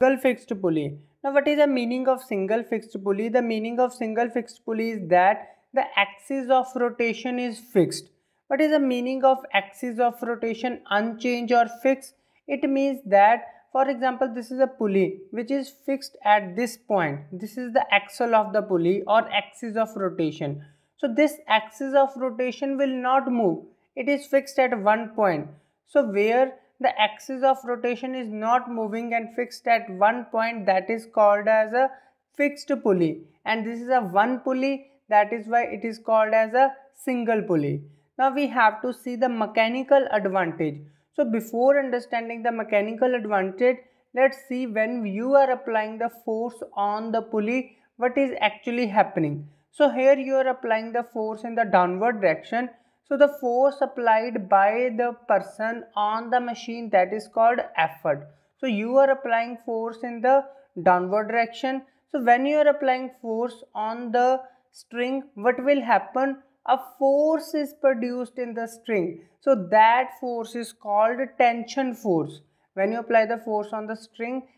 Single fixed pulley. Now what is the meaning of single fixed pulley? The meaning of single fixed pulley is that the axis of rotation is fixed. What is the meaning of axis of rotation unchanged or fixed? It means that, for example, this is a pulley which is fixed at this point. This is the axle of the pulley or axis of rotation. So this axis of rotation will not move. It is fixed at one point. So where the axis of rotation is not moving and fixed at one point, that is called as a fixed pulley. And this is a one pulley, that is why it is called as a single pulley. Now we have to see the mechanical advantage. So before understanding the mechanical advantage, let's see when you are applying the force on the pulley, what is actually happening. So here you are applying the force in the downward direction. So the force applied by the person on the machine, that is called effort. So you are applying force in the downward direction. So when you are applying force on the string, what will happen? A force is produced in the string. So that force is called tension force. When you apply the force on the string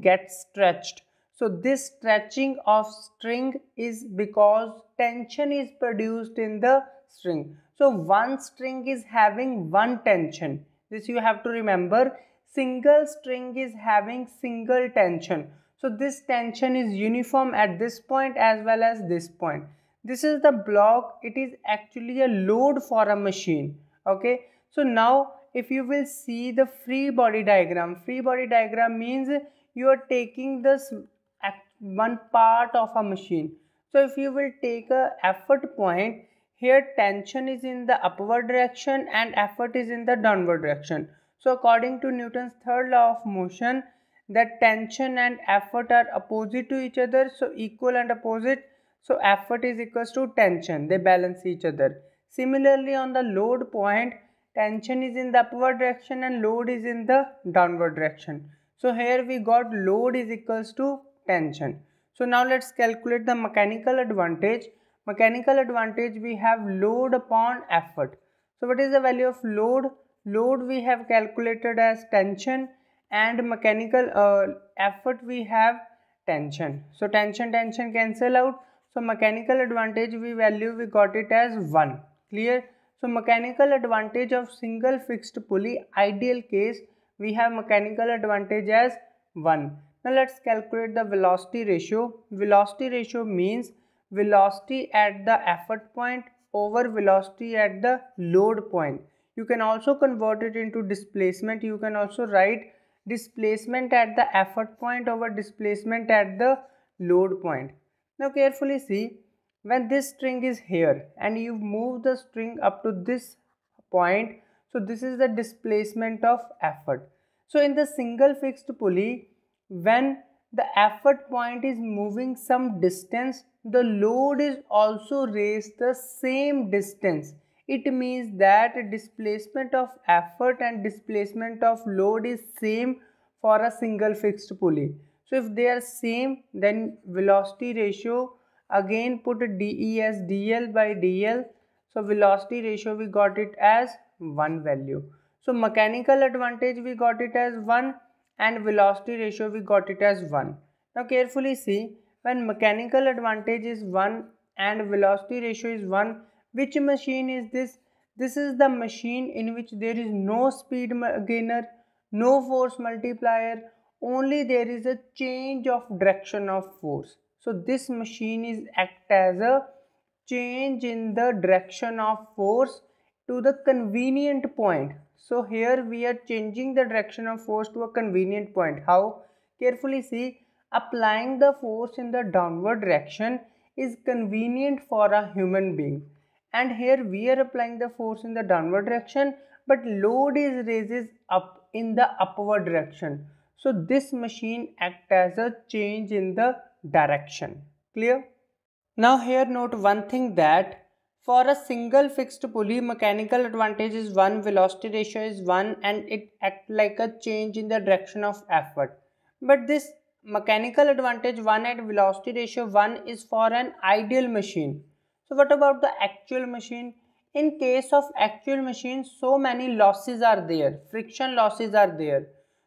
gets stretched. So this stretching of string is because tension is produced in the string. So one string is having one tension. This you have to remember. Single string is having single tension. So this tension is uniform at this point as well as this point. This is the block. It is actually a load for a machine. Okay. So now if you will see the free body diagram means you are taking this one part of a machine. So if you will take a effort point, here tension is in the upward direction and effort is in the downward direction. So according to Newton's third law of motion, that tension and effort are opposite to each other. So equal and opposite. So effort is equals to tension. They balance each other. Similarly, on the load point, tension is in the upward direction and load is in the downward direction. So here we got load is equals to tension. So now let's calculate the mechanical advantage. Mechanical advantage, we have load upon effort. So what is the value of load? Load we have calculated as tension, and mechanical effort we have tension. So tension, tension cancel out. So mechanical advantage we got it as 1. Clear? So mechanical advantage of single fixed pulley, ideal case, we have mechanical advantage as 1. Now let's calculate the velocity ratio. Velocity ratio means velocity at the effort point over velocity at the load point. You can also convert it into displacement. You can also write displacement at the effort point over displacement at the load point. Now carefully see, when this string is here and you move the string up to this point, so this is the displacement of effort. So in the single fixed pulley, when the effort point is moving some distance, the load is also raised the same distance. It means that displacement of effort and displacement of load is same for a single fixed pulley. So if they are same, then velocity ratio, again put DE as DL by DL. So velocity ratio we got it as 1 value. So mechanical advantage we got it as 1 and velocity ratio we got it as 1. Now carefully see, when mechanical advantage is 1 and velocity ratio is 1, which machine is this? This is the machine in which there is no speed gainer, no force multiplier, only there is a change of direction of force. So this machine is act as a change in the direction of force to the convenient point. So here we are changing the direction of force to a convenient point. How? Carefully see, applying the force in the downward direction is convenient for a human being. And here we are applying the force in the downward direction, but load is raises up in the upward direction. So this machine acts as a change in the direction. Clear? Now here note one thing, that for a single fixed pulley, mechanical advantage is 1, velocity ratio is 1, and it acts like a change in the direction of effort. But this mechanical advantage 1 and velocity ratio 1 is for an ideal machine. So what about the actual machine? In case of actual machine, so many losses are there, friction losses are there.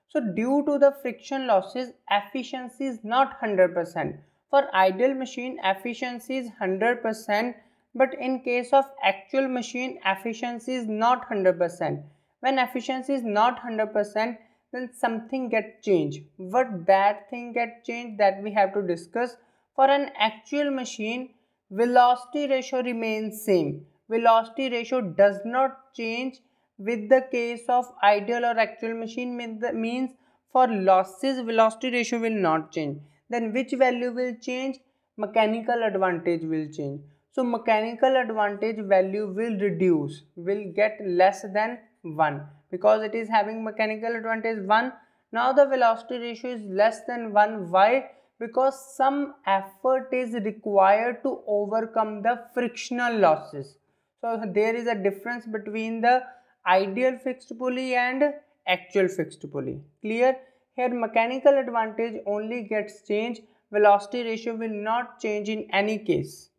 So due to the friction losses, efficiency is not 100%. For ideal machine, efficiency is 100%, but in case of actual machine, efficiency is not 100%. When efficiency is not 100%, then something gets changed. What that thing gets changed, that we have to discuss. For an actual machine, velocity ratio remains same. Velocity ratio does not change with the case of ideal or actual machine, means for losses velocity ratio will not change. Then which value will change? Mechanical advantage will change. So mechanical advantage value will reduce, will get less than 1 because it is having mechanical advantage 1. Now the velocity ratio is less than 1. Why? Because some effort is required to overcome the frictional losses. So there is a difference between the ideal fixed pulley and actual fixed pulley. Clear? Here mechanical advantage only gets changed. Velocity ratio will not change in any case.